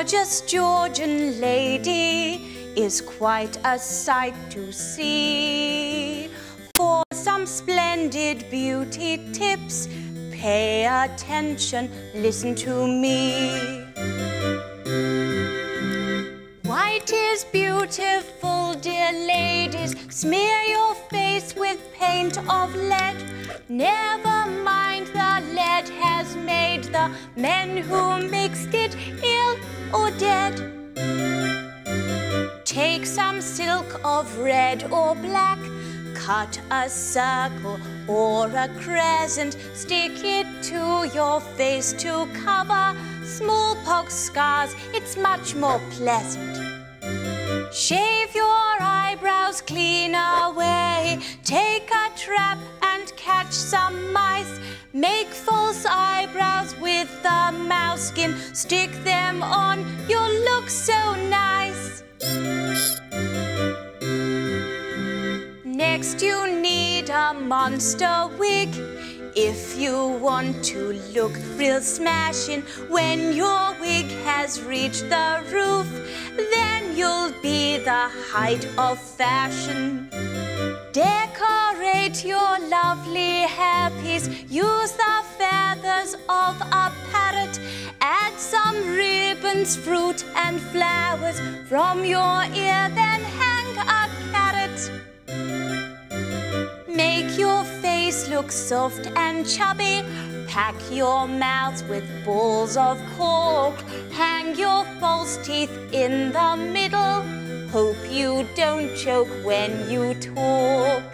gorgeous Georgian lady is quite a sight to see. For some splendid beauty tips, pay attention, listen to me. White is beautiful, dear ladies, smear your face with paint of lead. Never mind the lead has made the men who mixed it ill or dead. Take some silk of red or black, cut a circle or a crescent, stick it to your face to cover smallpox scars, it's much more pleasant. Shave your eyebrows clean away, take a trap and catch some mice, make false eyebrows with a mouse skin, stick them on, you'll look so nice. Next you need a monster wig if you want to look real smashing. When your wig has reached the roof, then you'll be the height of fashion. Decorate your lovely hairpiece, use the feathers of a parrot, add some ribbons, fruit and flowers, from your ear then hang a carrot. Make your face look soft and chubby, pack your mouth with balls of cork, hang your false teeth in the middle, hope you don't choke when you talk.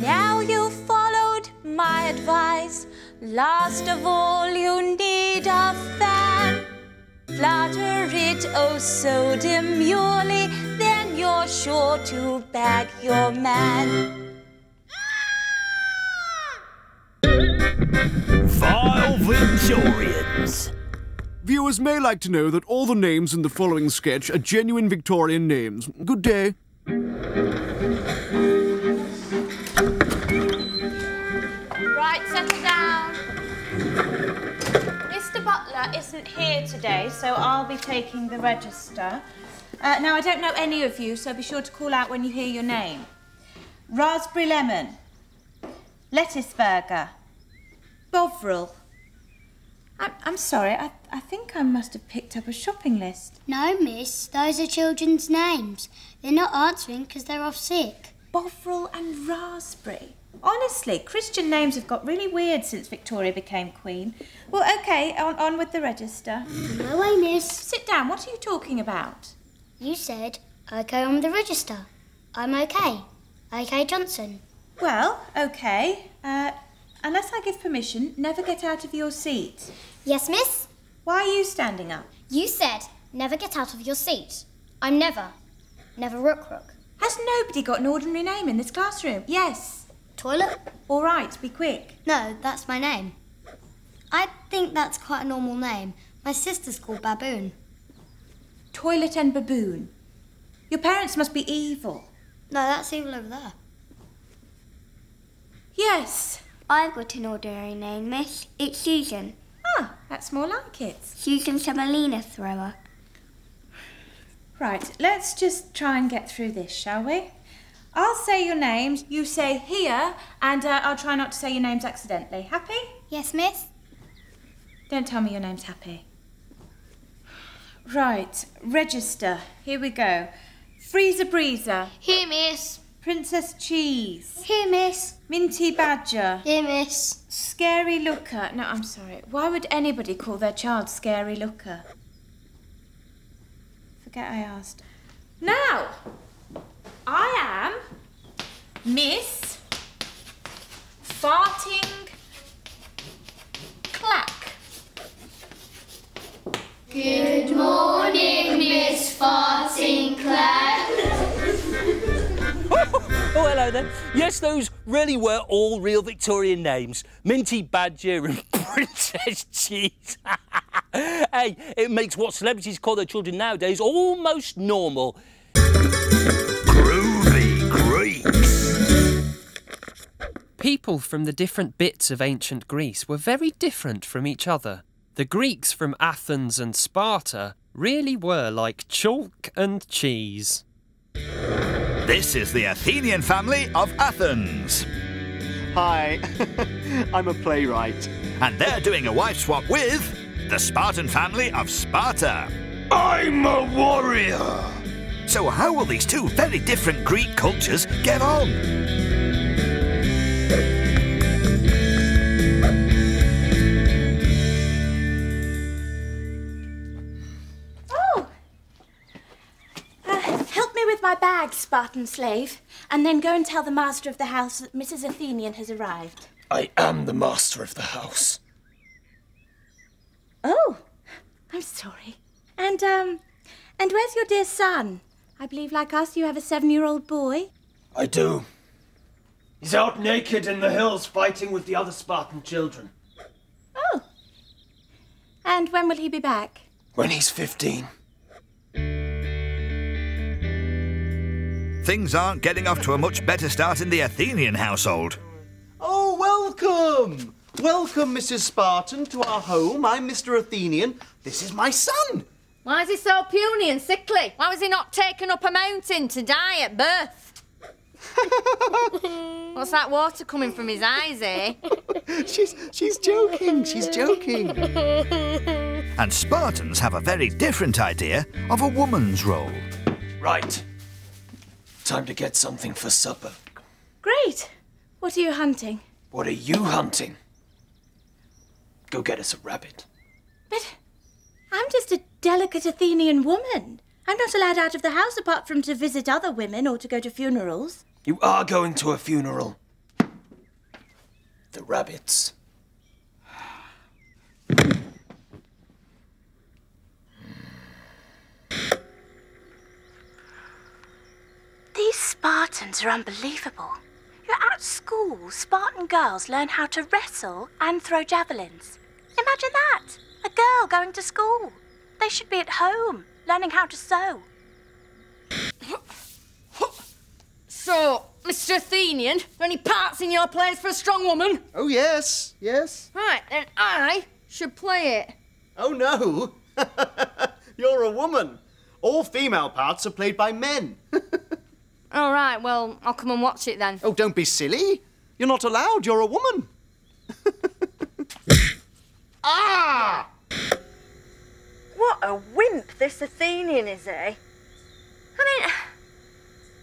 Now you've followed my advice, last of all you need a fan. Flutter it oh so demurely, you're sure to bag your man. Vile Victorians. Viewers may like to know that all the names in the following sketch are genuine Victorian names. Good day. Right, settle down. Mr. Butler isn't here today, so I'll be taking the register. Now, I don't know any of you, so be sure to call out when you hear your name. Raspberry Lemon, Lettuce Burger, Bovril. I'm sorry, I think I must have picked up a shopping list. No, miss, those are children's names. They're not answering because they're off sick. Bovril and Raspberry. Honestly, Christian names have got really weird since Victoria became Queen. Well, OK, on with the register. No way, miss. Sit down, what are you talking about? You said, OK on the register. I'm OK. OK Johnson. Well, OK. Unless I give permission, never get out of your seat. Yes, miss. Why are you standing up? You said, never get out of your seat. I'm Never. Never Rook Rook. Has nobody got an ordinary name in this classroom? Yes. Toilet? All right, be quick. No, that's my name. I think that's quite a normal name. My sister's called Baboon. Toilet and Baboon. Your parents must be evil. No, that's evil over there. Yes. I've got an ordinary name, miss. It's Susan. Ah, that's more like it. Susan Semolina Thrower. Right, let's just try and get through this, shall we? I'll say your names, you say here, and I'll try not to say your names accidentally. Happy? Yes, miss. Don't tell me your name's Happy. Right, register. Here we go. Freezer Breezer. Here, miss. Princess Cheese. Here, miss. Minty Badger. Here, miss. Scary Looker. No, I'm sorry. Why would anybody call their child Scary Looker? Forget I asked. Now, I am Miss Farting Clack. Good morning, Miss Farting Clack. Oh, hello there. Yes, those really were all real Victorian names. Minty Badger and Princess Cheese. Hey, it makes what celebrities call their children nowadays almost normal. Groovy Greeks. People from the different bits of ancient Greece were very different from each other. The Greeks from Athens and Sparta really were like chalk and cheese. This is the Athenian family of Athens. Hi, I'm a playwright. And they're doing a wife swap with the Spartan family of Sparta. I'm a warrior. So how will these two very different Greek cultures get on? Oh! Help me with my bag, Spartan slave, and then go and tell the master of the house that Mrs. Athenian has arrived. I am the master of the house. Oh, I'm sorry. And where's your dear son? I believe, like us, you have a 7-year-old boy. I do. He's out naked in the hills fighting with the other Spartan children. Oh. And when will he be back? When he's 15. Things aren't getting off to a much better start in the Athenian household. Oh, welcome! Welcome, Mrs. Spartan, to our home. I'm Mr. Athenian. This is my son. Why is he so puny and sickly? Why was he not taken up a mountain to die at birth? What's that water coming from his eyes, eh? She's joking, she's joking. And Spartans have a very different idea of a woman's role. Right. Time to get something for supper. Great. What are you hunting? What are you hunting? Go get us a rabbit. But I'm just a delicate Athenian woman. I'm not allowed out of the house apart from to visit other women or to go to funerals. You are going to a funeral. The rabbits. These Spartans are unbelievable. You're at school, Spartan girls learn how to wrestle and throw javelins. Imagine that! A girl going to school. They should be at home, learning how to sew. So, Mr. Athenian, are any parts in your plays for a strong woman? Oh, yes, yes. Right, then I should play it. Oh, no. You're a woman. All female parts are played by men. All right, well, I'll come and watch it then. Oh, don't be silly. You're not allowed. You're a woman. Ah! What a wimp this Athenian is, eh? I mean,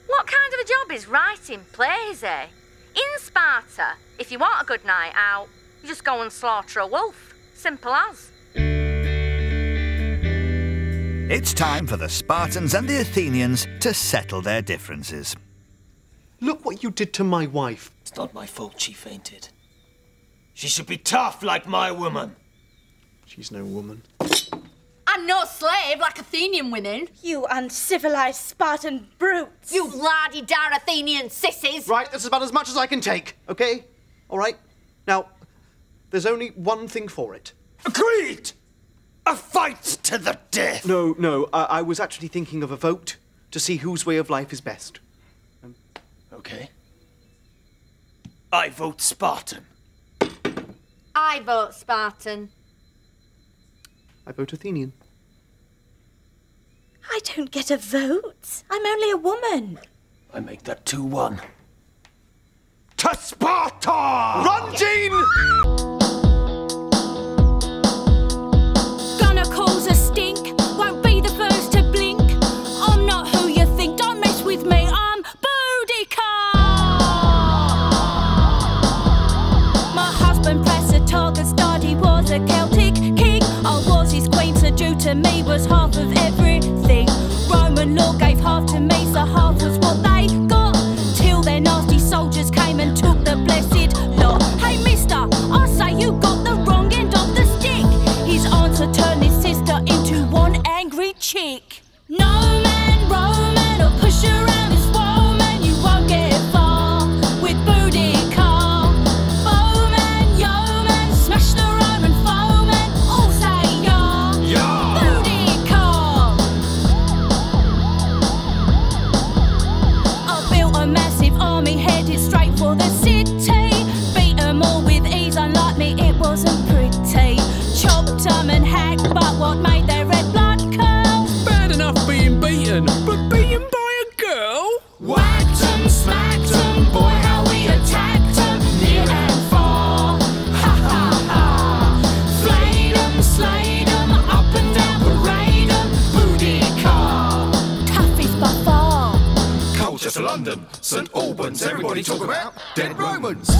what kind of a job is writing plays, eh? In Sparta, if you want a good night out, you just go and slaughter a wolf. Simple as. It's time for the Spartans and the Athenians to settle their differences. Look what you did to my wife. It's not my fault she fainted. She should be tough like my woman. She's no woman. I'm no slave like Athenian women. You uncivilized Spartan brutes. You lardy-dar Athenian sissies. Right, that's about as much as I can take, OK? All right. Now, there's only one thing for it. Agreed! A fight to the death! No, I was actually thinking of a vote to see whose way of life is best. OK. I vote Spartan. I vote Spartan. I vote Athenian. I don't get a vote. I'm only a woman. I make that 2-1. To Sparta! Run, Jean! Gonna cause a stink. Won't be the first to blink. I'm not who you think. Don't mess with me. I'm Boudicca. My husband Pressatagus died. He was a Celtic king. I was his queen, so due to me was half of everything. Roman law gave half to me, so half was what they got. Till their nasty soldiers came and took the blessed lot. Hey mister, I say you got the wrong end of the stick. His answer turned his sister into one angry chick. No man, Roman, or push around this wall, man, you won't get far with Boudicca. Straight for the city, beat 'em all with ease. Unlike me, it wasn't pretty. Chopped some and hack, but what made their red blood curls? Bad enough being beaten, but beaten by a girl? Whacked 'em, smacked 'em, boy, how we attacked 'em, near and far. Ha ha ha. Flayed 'em, slayed 'em, up and down parade 'em, Boudicca. Toughest by far. Colchester, London, St. Albans, everybody talk about dead Romans.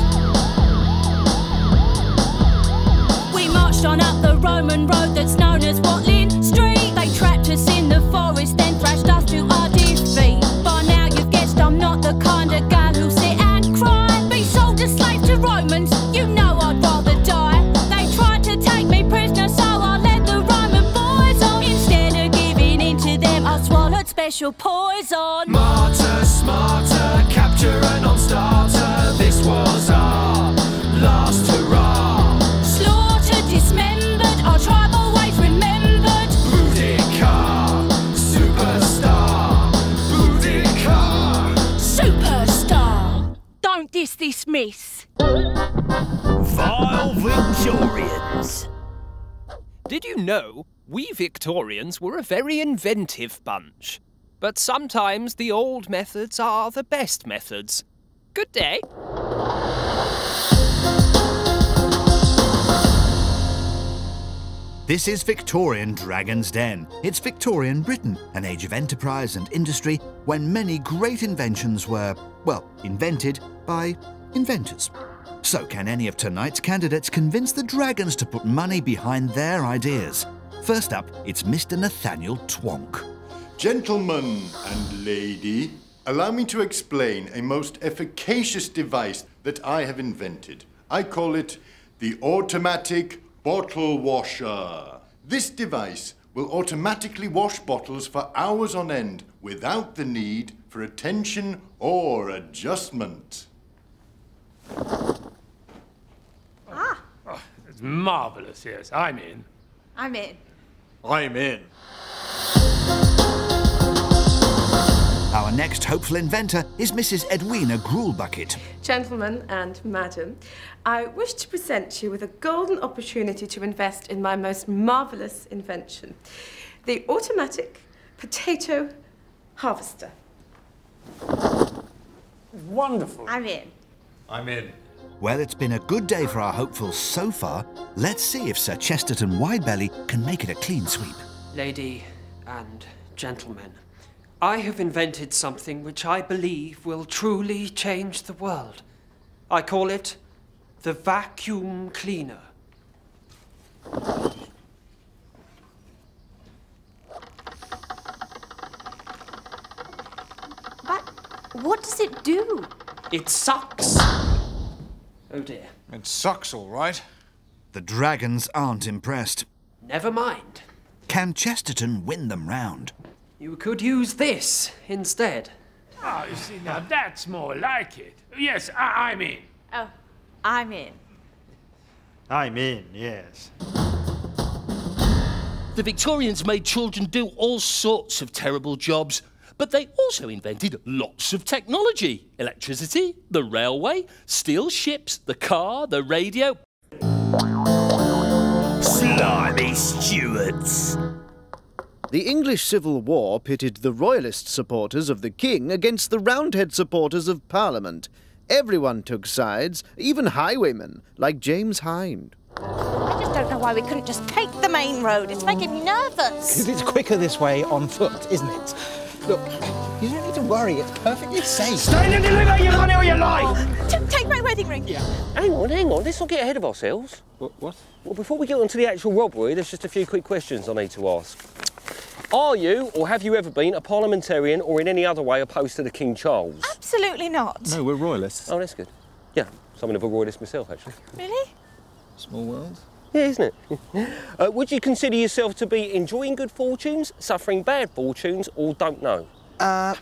On up the Roman road that's known as Watling Street. They trapped us in the forest, then thrashed us to our defeat. By now you've guessed I'm not the kind of girl who'll sit and cry. Be sold as slaves to Romans, you know I'd rather die. They tried to take me prisoner, so I led the Roman boys on. Instead of giving in to them, I swallowed special poison. Martyr, smarter, capture a non-starter. This was our last hurrah. Dismiss. Vile Victorians. Did you know we Victorians were a very inventive bunch? But sometimes the old methods are the best methods. Good day. This is Victorian Dragon's Den. It's Victorian Britain, an age of enterprise and industry when many great inventions were, well, invented by inventors. So can any of tonight's candidates convince the dragons to put money behind their ideas? First up, it's Mr. Nathaniel Twonk. Gentlemen and lady, allow me to explain a most efficacious device that I have invented. I call it the automatic bottle washer. This device will automatically wash bottles for hours on end without the need for attention or adjustment. Ah! Oh, it's marvellous, yes. I'm in. I'm in. I'm in. Our next hopeful inventor is Mrs. Edwina Gruelbucket. Gentlemen and madam, I wish to present you with a golden opportunity to invest in my most marvellous invention, the automatic potato harvester. Wonderful. I'm in. I'm in. Well, it's been a good day for our hopefuls so far. Let's see if Sir Chesterton Widebelly can make it a clean sweep. Lady and gentlemen, I have invented something which I believe will truly change the world. I call it the vacuum cleaner. But what does it do? It sucks. Oh dear. It sucks, all right. The dragons aren't impressed. Never mind. Can Chesterton win them round? You could use this instead. Oh, you see, now that's more like it. Yes, I'm in. Oh, I'm in. I'm in, yes. The Victorians made children do all sorts of terrible jobs, but they also invented lots of technology. Electricity, the railway, steel ships, the car, the radio. Slimy Stuarts. The English Civil War pitted the Royalist supporters of the King against the Roundhead supporters of Parliament. Everyone took sides, even highwaymen, like James Hind. I just don't know why we couldn't just take the main road. It's making me nervous. Because it's quicker this way on foot, isn't it? Look, you don't need to worry. It's perfectly safe. Stand and deliver your money or your life! Take my wedding ring. Yeah. Hang on, hang on. Let's not get ahead of ourselves. What? Well, before we get on to the actual robbery, there's just a few quick questions I need to ask. Are you, or have you ever been, a parliamentarian or in any other way opposed to the King Charles? Absolutely not. No, we're royalists. Oh, that's good. Yeah, something of a royalist myself, actually. Really? Small world. Yeah, isn't it? Would you consider yourself to be enjoying good fortunes, suffering bad fortunes, or don't know?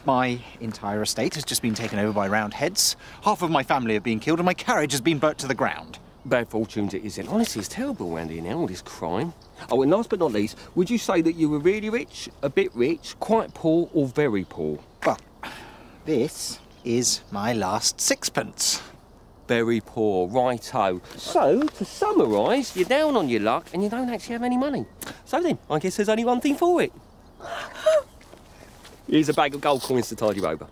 My entire estate has just been taken over by Roundheads. Half of my family have been killed and my carriage has been burnt to the ground. Bad fortunes it isn't. Honestly, it's terrible round here now, all this crime. Oh, and last but not least, would you say that you were really rich, a bit rich, quite poor, or very poor? Well, this is my last sixpence. Very poor, righto. So, to summarise, you're down on your luck and you don't actually have any money. So then, I guess there's only one thing for it. Here's a bag of gold coins to tide you over.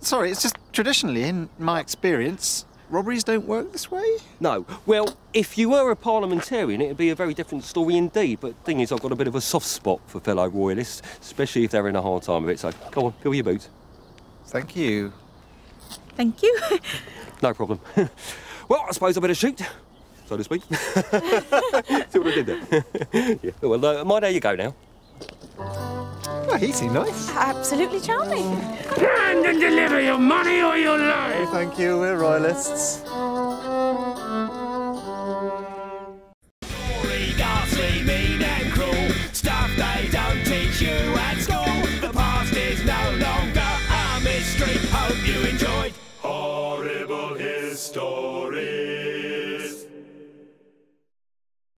Sorry, it's just traditionally, in my experience, robberies don't work this way? No. Well, if you were a parliamentarian, it'd be a very different story indeed. But the thing is, I've got a bit of a soft spot for fellow royalists, especially if they're in a hard time of it. So, go on, fill your boots. Thank you. Thank you. No problem. Well, I suppose I better shoot, so to speak. See what I did there? Yeah. Well, mind how you go now. Well, he seemed nice. Absolutely charming. Stand and deliver your money or your life. Thank you, we're royalists.